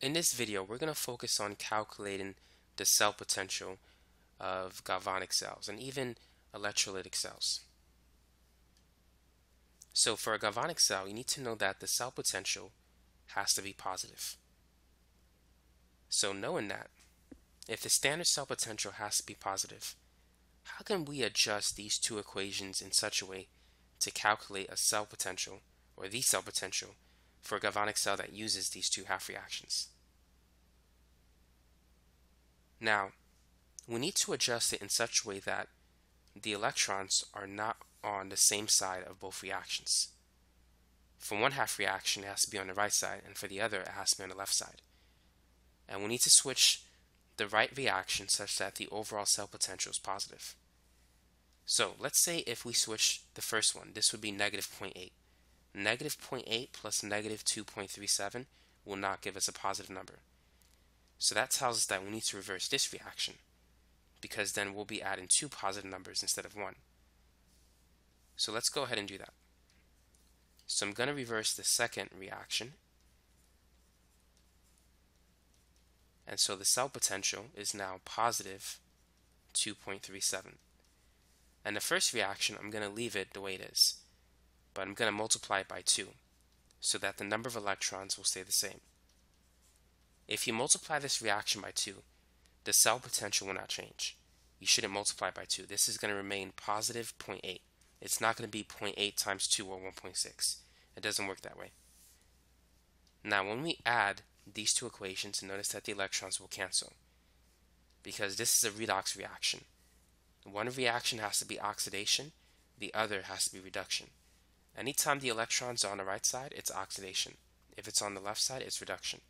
In this video, we're going to focus on calculating the cell potential of galvanic cells and even electrolytic cells. So for a galvanic cell, you need to know that the cell potential has to be positive. So knowing that, if the standard cell potential has to be positive, how can we adjust these two equations in such a way to calculate a cell potential, or the cell potential, for a galvanic cell that uses these two half reactions? Now, we need to adjust it in such a way that the electrons are not on the same side of both reactions. For one half reaction, it has to be on the right side, and for the other, it has to be on the left side. And we need to switch the right reaction such that the overall cell potential is positive. So let's say if we switch the first one, this would be negative 0.8. Negative 0.8 plus negative 2.37 will not give us a positive number. So that tells us that we need to reverse this reaction, because then we'll be adding two positive numbers instead of one. So let's go ahead and do that. So I'm going to reverse the second reaction. And so the cell potential is now positive 2.37. And the first reaction, I'm going to leave it the way it is, but I'm going to multiply it by 2 so that the number of electrons will stay the same. If you multiply this reaction by 2, the cell potential will not change. You shouldn't multiply by 2. This is going to remain positive 0.8. It's not going to be 0.8 times 2 or 1.6. It doesn't work that way. Now when we add these two equations, notice that the electrons will cancel, because this is a redox reaction. One reaction has to be oxidation, the other has to be reduction. Anytime the electrons are on the right side, it's oxidation. If it's on the left side, it's reduction.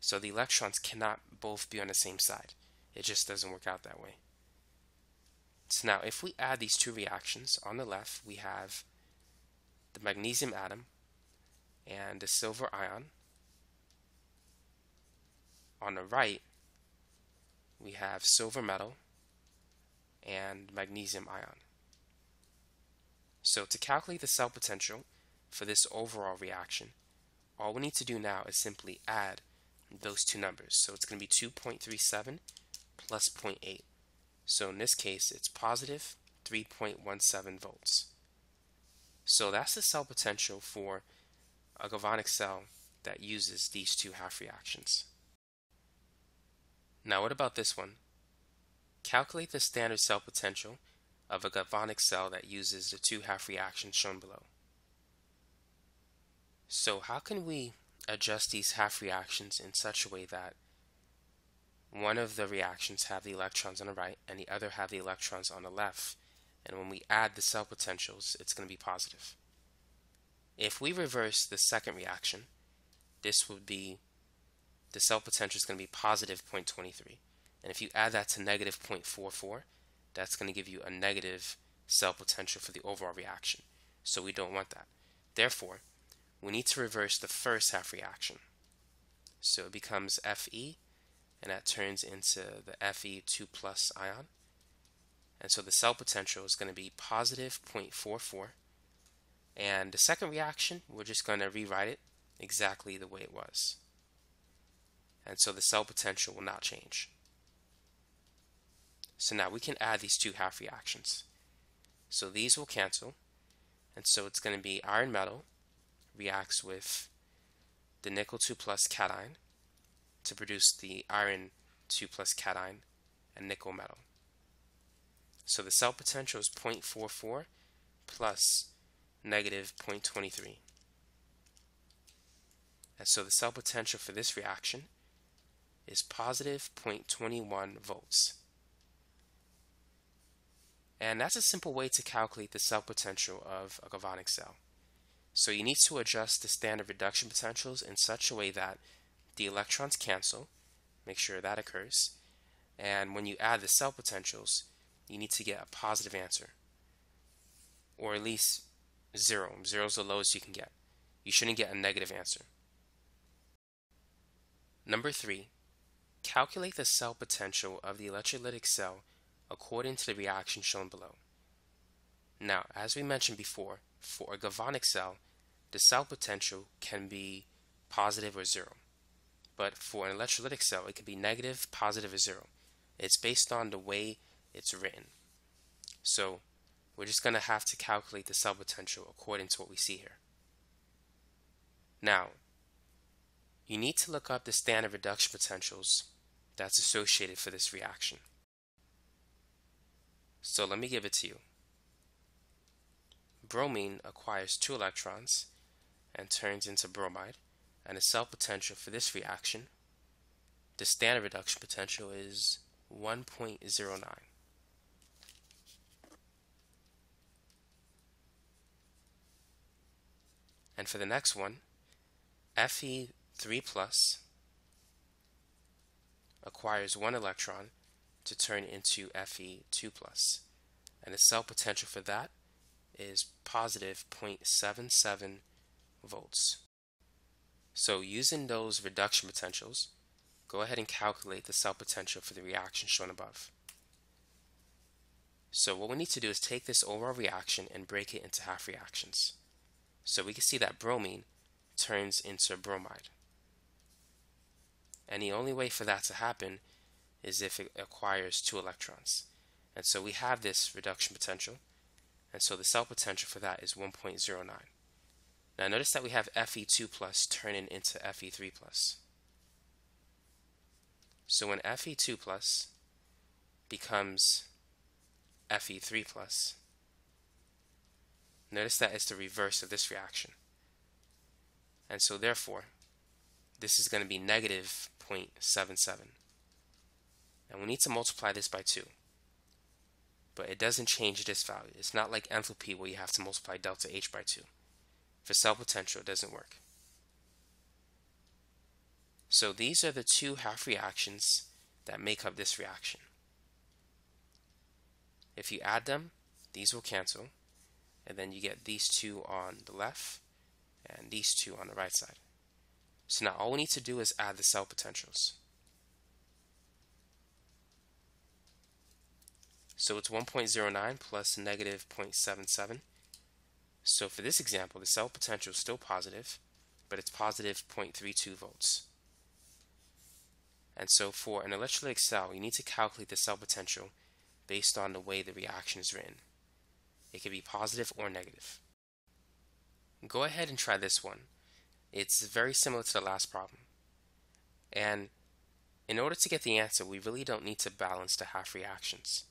So the electrons cannot both be on the same side. It just doesn't work out that way. So now if we add these two reactions, on the left we have the magnesium atom and the silver ion. On the right we have silver metal and magnesium ion. So to calculate the cell potential for this overall reaction, all we need to do now is simply add those two numbers. So it's going to be 2.37 plus 0.8. So in this case, it's positive 3.17 volts. So that's the cell potential for a galvanic cell that uses these two half reactions. Now what about this one? Calculate the standard cell potential of a galvanic cell that uses the two half reactions shown below. So how can we adjust these half reactions in such a way that one of the reactions have the electrons on the right and the other have the electrons on the left, and when we add the cell potentials, it's going to be positive? If we reverse the second reaction, this would be, the cell potential is going to be positive 0.23, and if you add that to negative 0.44, that's going to give you a negative cell potential for the overall reaction. So we don't want that. Therefore, we need to reverse the first half reaction. So it becomes Fe, and that turns into the Fe2 plus ion. And so the cell potential is going to be positive 0.44. And the second reaction, we're just going to rewrite it exactly the way it was. And so the cell potential will not change. So now we can add these two half reactions. So these will cancel, and so it's going to be iron metal reacts with the nickel 2 plus cation to produce the iron 2 plus cation and nickel metal. So the cell potential is 0.44 plus negative 0.23. And so the cell potential for this reaction is positive 0.21 volts. And that's a simple way to calculate the cell potential of a galvanic cell. So you need to adjust the standard reduction potentials in such a way that the electrons cancel, make sure that occurs, and when you add the cell potentials, you need to get a positive answer, or at least zero. Zero is the lowest you can get. You shouldn't get a negative answer. Number 3, calculate the cell potential of the electrolytic cell according to the reaction shown below. Now, as we mentioned before, for a galvanic cell, the cell potential can be positive or zero. But for an electrolytic cell, it could be negative, positive, or zero. It's based on the way it's written. So we're just going to have to calculate the cell potential according to what we see here. Now, you need to look up the standard reduction potentials that's associated for this reaction. So let me give it to you. Bromine acquires 2 electrons and turns into bromide, and the cell potential for this reaction, the standard reduction potential, is 1.09. And for the next one, Fe3+ acquires 1 electron to turn into Fe2+, and the cell potential for that is positive 0.77 volts. So using those reduction potentials, go ahead and calculate the cell potential for the reaction shown above. So what we need to do is take this overall reaction and break it into half reactions. So we can see that bromine turns into bromide. And the only way for that to happen is if it acquires 2 electrons. And so we have this reduction potential, and so the cell potential for that is 1.09. Now notice that we have Fe2+ turning into Fe3+. So when Fe2+ becomes Fe3+, notice that it's the reverse of this reaction. And so therefore, this is going to be negative 0.77. And we need to multiply this by 2. But it doesn't change this value. It's not like enthalpy where you have to multiply delta H by 2. For cell potential, it doesn't work. So these are the 2 half reactions that make up this reaction. If you add them, these will cancel, and then you get these 2 on the left and these 2 on the right side. So now all we need to do is add the cell potentials. So it's 1.09 plus negative 0.77. So for this example, the cell potential is still positive, but it's positive 0.32 volts. And so for an electrolytic cell, you need to calculate the cell potential based on the way the reaction is written. It could be positive or negative. Go ahead and try this one. It's very similar to the last problem. And in order to get the answer, we really don't need to balance the half reactions.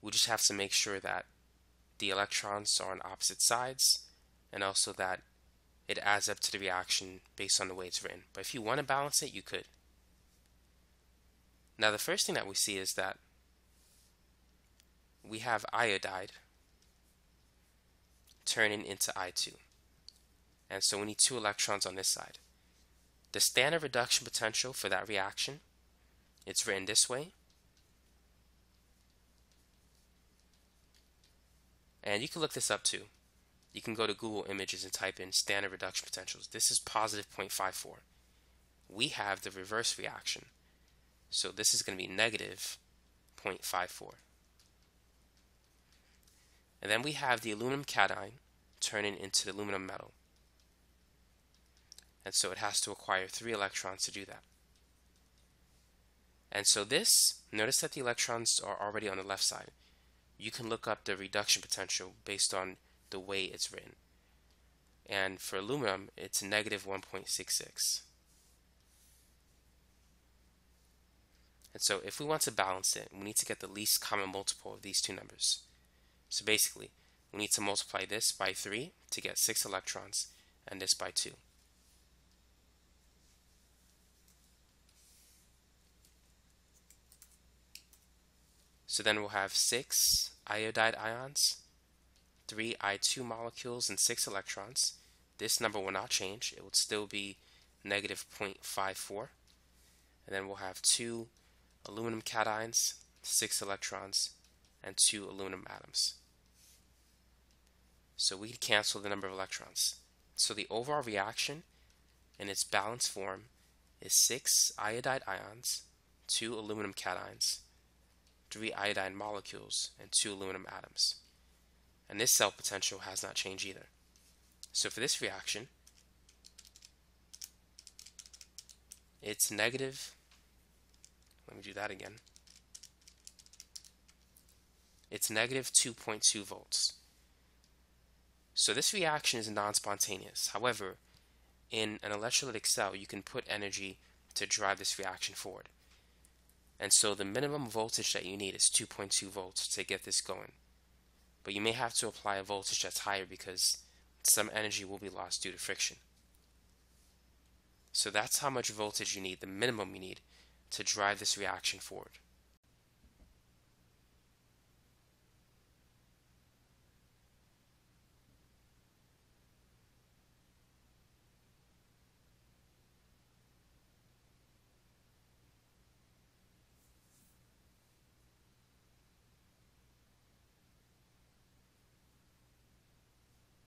We just have to make sure that the electrons are on opposite sides, and also that it adds up to the reaction based on the way it's written. But if you want to balance it, you could. Now the first thing that we see is that we have iodide turning into I2. And so we need 2 electrons on this side. The standard reduction potential for that reaction, it's written this way. And you can look this up too. You can go to Google Images and type in standard reduction potentials. This is positive 0.54. We have the reverse reaction. So this is going to be negative 0.54. And then we have the aluminum cation turning into the aluminum metal. And so it has to acquire 3 electrons to do that. And so this, notice that the electrons are already on the left side. You can look up the reduction potential based on the way it's written. And for aluminum, it's negative 1.66. And so if we want to balance it, we need to get the least common multiple of these 2 numbers. So basically, we need to multiply this by 3 to get 6 electrons, and this by 2. So then we'll have 6 iodide ions, 3 I2 molecules, and 6 electrons. This number will not change. It would still be negative 0.54. And then we'll have 2 aluminum cations, 6 electrons, and 2 aluminum atoms. So we can cancel the number of electrons. So the overall reaction in its balanced form is 6 iodide ions, 2 aluminum cations, 3 iodine molecules, and 2 aluminum atoms. And this cell potential has not changed either. So for this reaction, it's negative. Let me do that again. It's negative 2.2 volts. So this reaction is non-spontaneous. However, in an electrolytic cell, you can put energy to drive this reaction forward. And so the minimum voltage that you need is 2.2 volts to get this going. But you may have to apply a voltage that's higher because some energy will be lost due to friction. So that's how much voltage you need, the minimum you need, to drive this reaction forward.